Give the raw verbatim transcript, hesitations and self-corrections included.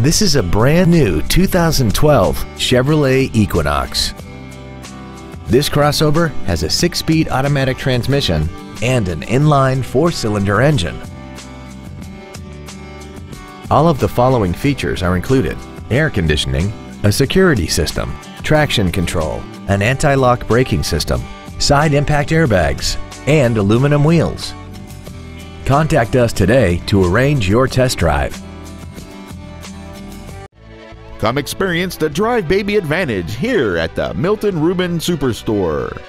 This is a brand new two thousand twelve Chevrolet Equinox. This crossover has a six-speed automatic transmission and an inline four-cylinder engine. All of the following features are included: air conditioning, a security system, traction control, an anti-lock braking system, side impact airbags, and aluminum wheels. Contact us today to arrange your test drive. Come experience the Drive Baby Advantage here at the Milton Ruben Superstore.